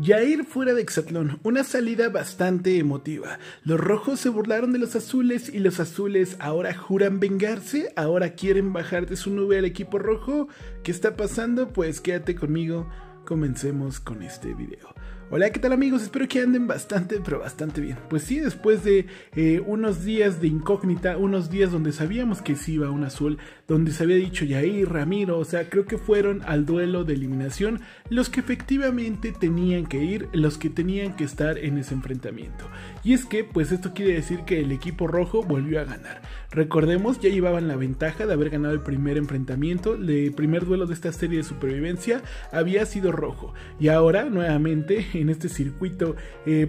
Jair fuera de Exatlón, una salida bastante emotiva. Los rojos se burlaron de los azules y los azules ahora juran vengarse, ahora quieren bajar de su nube al equipo rojo. ¿Qué está pasando? Pues quédate conmigo, comencemos con este video. Hola, ¿qué tal amigos? Espero que anden bastante, pero bastante bien. Pues sí, después de unos días de incógnita, unos días donde sabíamos que sí iba un azul, donde se había dicho Jair, Ramiro, o sea, creo que fueron al duelo de eliminación los que efectivamente tenían que ir, los que tenían que estar en ese enfrentamiento. Y es que, pues esto quiere decir que el equipo rojo volvió a ganar. Recordemos, ya llevaban la ventaja de haber ganado el primer enfrentamiento, el primer duelo de esta serie de supervivencia había sido rojo. Y ahora, nuevamente, en este circuito,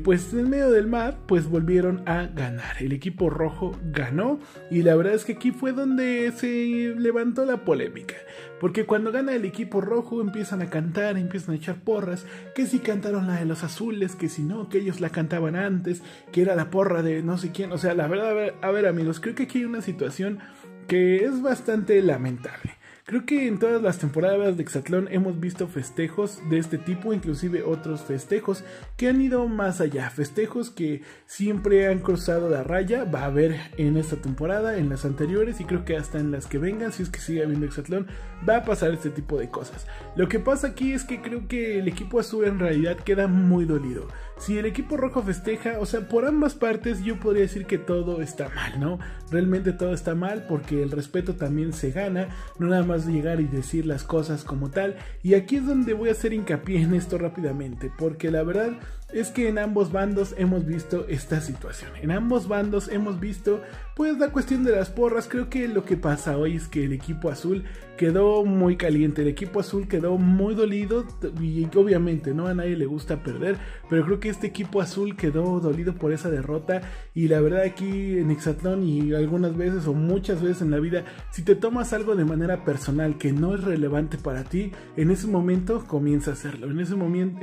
pues en medio del mar, pues volvieron a ganar. El equipo rojo ganó y la verdad es que aquí fue donde se levantó la polémica. Porque cuando gana el equipo rojo empiezan a cantar, empiezan a echar porras, que si cantaron la de los azules, que si no, que ellos la cantaban antes, que era la porra de no sé quién. O sea, la verdad, a ver amigos, creo que aquí hay una situación que es bastante lamentable. Creo que en todas las temporadas de Exatlón hemos visto festejos de este tipo, inclusive otros festejos que han ido más allá, festejos que siempre han cruzado la raya. Va a haber en esta temporada, en las anteriores y creo que hasta en las que vengan, si es que sigue habiendo Exatlón, va a pasar este tipo de cosas. Lo que pasa aquí es que creo que el equipo azul en realidad queda muy dolido. Si el equipo rojo festeja, o sea, por ambas partes yo podría decir que todo está mal, ¿no? Realmente todo está mal porque el respeto también se gana, no nada más llegar y decir las cosas como tal. Y aquí es donde voy a hacer hincapié en esto rápidamente, porque la verdad es que en ambos bandos hemos visto esta situación, en ambos bandos hemos visto pues la cuestión de las porras. Creo que lo que pasa hoy es que el equipo azul quedó muy caliente, el equipo azul quedó muy dolido y obviamente no a nadie le gusta perder, pero creo que este equipo azul quedó dolido por esa derrota. Y la verdad aquí en Exatlón y algunas veces o muchas veces en la vida, si te tomas algo de manera personal que no es relevante para ti, en ese momento comienza a hacerlo, en ese momento,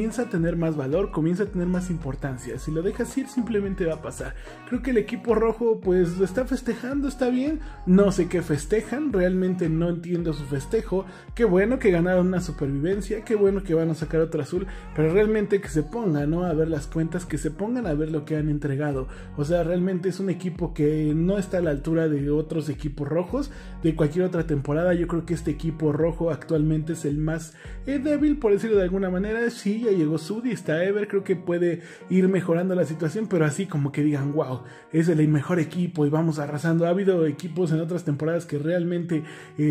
comienza a tener más valor, comienza a tener más importancia. Si lo dejas ir simplemente va a pasar. Creo que el equipo rojo pues lo está festejando, está bien, no sé qué festejan, realmente no entiendo su festejo. Qué bueno que ganaron una supervivencia, qué bueno que van a sacar otro azul, pero realmente que se pongan, ¿no?, a ver las cuentas, que se pongan a ver lo que han entregado. O sea, realmente es un equipo que no está a la altura de otros equipos rojos de cualquier otra temporada. Yo creo que este equipo rojo actualmente es el más débil, por decirlo de alguna manera. Sí, ya llegó Sudi, está Ever, creo que puede ir mejorando la situación, pero así como que digan, wow, es el mejor equipo y vamos arrasando. Ha habido equipos en otras temporadas que realmente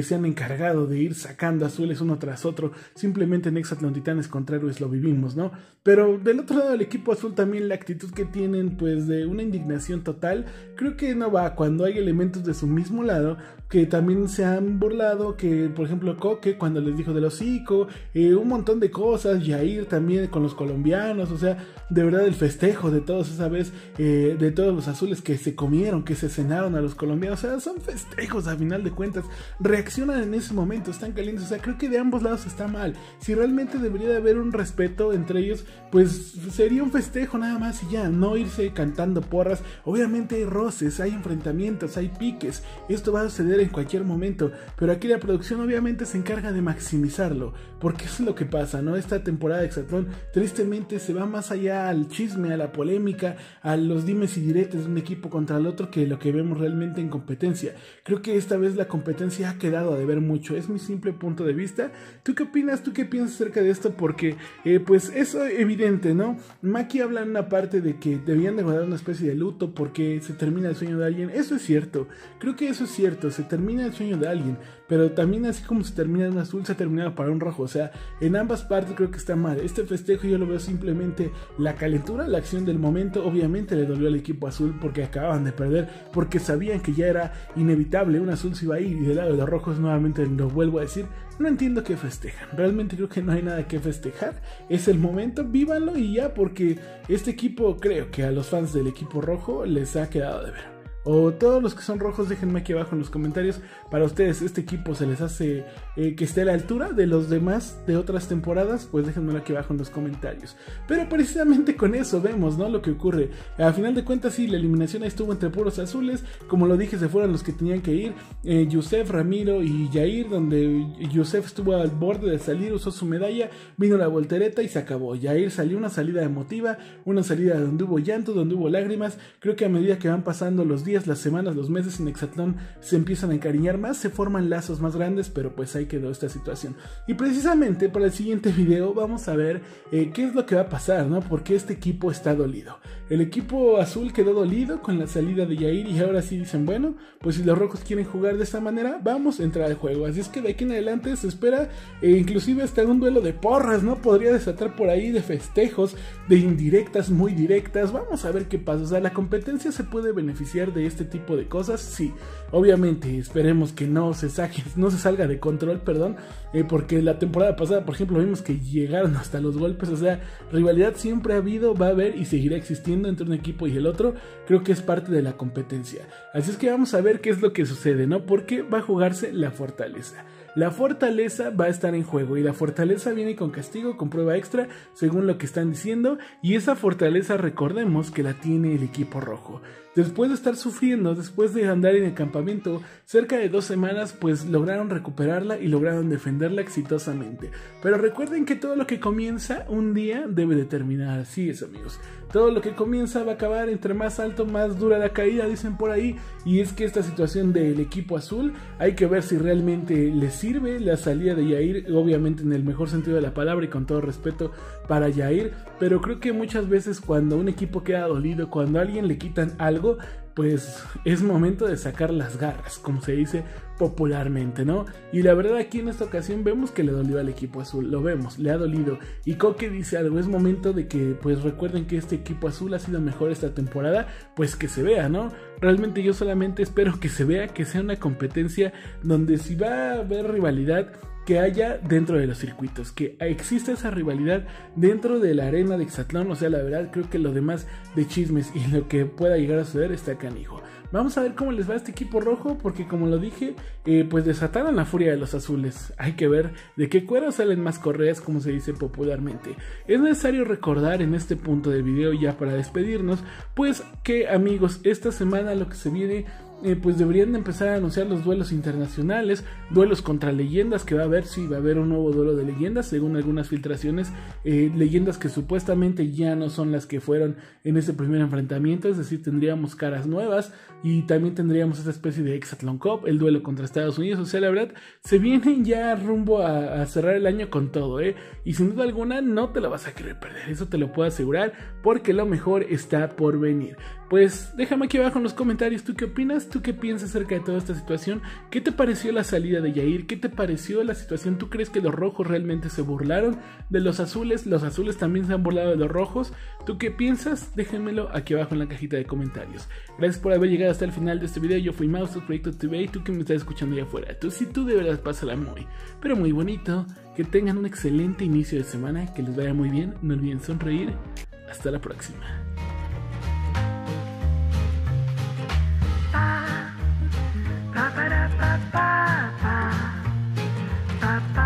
se han encargado de ir sacando azules uno tras otro. Simplemente en Exatlantitán es contrario, lo vivimos, ¿no? Pero del otro lado del equipo azul también la actitud que tienen pues de una indignación total, creo que no va cuando hay elementos de su mismo lado que también se han burlado, que por ejemplo Coque cuando les dijo del hocico, un montón de cosas, Jair también con los colombianos. O sea, de verdad el festejo de todos esa vez, de todos los azules que se comieron, que se cenaron a los colombianos, o sea, son festejos a final de cuentas, reaccionan en ese momento, están calientes. O sea, creo que de ambos lados está mal. Si realmente debería de haber un respeto entre ellos, pues sería un festejo nada más y ya, no irse cantando porras. Obviamente hay roces, hay enfrentamientos, hay piques, esto va a suceder en cualquier momento, pero aquí la producción obviamente se encarga de maximizarlo, porque eso es lo que pasa, ¿no? Esta temporada de Exatlón tristemente se va más allá al chisme, a la polémica, a los dimes y diretes de un equipo contra el otro, que lo que vemos realmente en competencia. Creo que esta vez la competencia ha quedado a deber mucho, es mi simple punto de vista. ¿Tú qué opinas? ¿Tú qué piensas acerca de esto? Porque pues eso es evidente, ¿no? Maki habla en una parte de que debían de guardar una especie de luto porque se termina el sueño de alguien. Eso es cierto, creo que eso es cierto, se termina el sueño de alguien, pero también así como se termina en un azul, se termina para un rojo. O sea, en ambas partes creo que está mal. Este festejo yo lo veo simplemente la calentura, la acción del momento. Obviamente le dolió al equipo azul porque acababan de perder, porque sabían que ya era inevitable, un azul se iba a ir, y del lado de los rojos nuevamente lo vuelvo a decir, no entiendo qué festejan. Realmente creo que no hay nada que festejar, es el momento, vívanlo y ya, porque este equipo, creo que a los fans del equipo rojo les ha quedado de ver. O todos los que son rojos, déjenme aquí abajo en los comentarios, para ustedes este equipo se les hace que esté a la altura de los demás de otras temporadas, pues déjenmelo aquí abajo en los comentarios. Pero precisamente con eso vemos, ¿no?, lo que ocurre. A final de cuentas, sí, la eliminación estuvo entre puros azules. Como lo dije, se fueron los que tenían que ir. Youssef, Ramiro y Jair, donde Youssef estuvo al borde de salir, usó su medalla, vino la voltereta y se acabó. Jair salió una salida emotiva, una salida donde hubo llanto, donde hubo lágrimas. Creo que a medida que van pasando los días, las semanas, los meses en Exatlón, se empiezan a encariñar más, se forman lazos más grandes, pero pues ahí quedó esta situación. Y precisamente para el siguiente video vamos a ver qué es lo que va a pasar, ¿no? Porque este equipo está dolido. El equipo azul quedó dolido con la salida de Jair y ahora sí dicen, bueno, pues si los rojos quieren jugar de esta manera, vamos a entrar al juego. Así es que de aquí en adelante se espera inclusive hasta un duelo de porras, ¿no? Podría desatar por ahí de festejos, de indirectas, muy directas. Vamos a ver qué pasa. O sea, la competencia se puede beneficiar de este tipo de cosas, sí. Obviamente, esperemos que no se salga de control, perdón, porque la temporada pasada, por ejemplo, vimos que llegaron hasta los golpes. O sea, rivalidad siempre ha habido, va a haber y seguirá existiendo entre un equipo y el otro. Creo que es parte de la competencia. Así es que vamos a ver qué es lo que sucede, ¿no? Porque va a jugarse la fortaleza. La fortaleza va a estar en juego y la fortaleza viene con castigo, con prueba extra, según lo que están diciendo, y esa fortaleza recordemos que la tiene el equipo rojo. Después de estar sufriendo, después de andar en el campamento cerca de 2 semanas, pues lograron recuperarla y lograron defenderla exitosamente. Pero recuerden que todo lo que comienza un día debe de terminar, así es amigos. Todo lo que comienza va a acabar, entre más alto más dura la caída, dicen por ahí, y es que esta situación del equipo azul hay que ver si realmente les sirve la salida de Jair, obviamente en el mejor sentido de la palabra y con todo respeto para Jair, pero creo que muchas veces cuando un equipo queda dolido, cuando a alguien le quitan algo, pues es momento de sacar las garras, como se dice popularmente, ¿no? Y la verdad aquí en esta ocasión vemos que le dolió al equipo azul, lo vemos, le ha dolido. Y Coque dice algo, es momento de que pues recuerden que este equipo azul ha sido mejor esta temporada, pues que se vea, ¿no? Realmente yo solamente espero que se vea, que sea una competencia donde si va a haber rivalidad, que haya dentro de los circuitos, que exista esa rivalidad dentro de la arena de Exatlón. O sea, la verdad creo que lo demás de chismes y lo que pueda llegar a suceder está canijo. Vamos a ver cómo les va a este equipo rojo, porque como lo dije, pues desataron la furia de los azules. Hay que ver de qué cuero salen más correas, como se dice popularmente. Es necesario recordar en este punto del video, ya para despedirnos, pues que amigos, esta semana lo que se viene, pues deberían de empezar a anunciar los duelos internacionales, duelos contra leyendas que va a haber, sí, va a haber un nuevo duelo de leyendas, según algunas filtraciones, leyendas que supuestamente ya no son las que fueron en ese primer enfrentamiento, es decir, tendríamos caras nuevas y también tendríamos esta especie de Exatlón Cup, el duelo contra Estados Unidos. O sea, la verdad, se vienen ya rumbo a cerrar el año con todo, y sin duda alguna no te lo vas a querer perder, eso te lo puedo asegurar, porque lo mejor está por venir. Pues déjame aquí abajo en los comentarios, ¿tú qué opinas? ¿Tú qué piensas acerca de toda esta situación? ¿Qué te pareció la salida de Jair? ¿Qué te pareció la situación? ¿Tú crees que los rojos realmente se burlaron de los azules? ¿Los azules también se han burlado de los rojos? ¿Tú qué piensas? Déjenmelo aquí abajo en la cajita de comentarios. Gracias por haber llegado hasta el final de este video. Yo fui Mau, esto es Proyecto TV, y tú que me estás escuchando allá afuera, tú sí, tú de verdad pásala muy, pero muy bonito. Que tengan un excelente inicio de semana, que les vaya muy bien. No olviden sonreír. Hasta la próxima. Pa pa pa pa pa pa pa.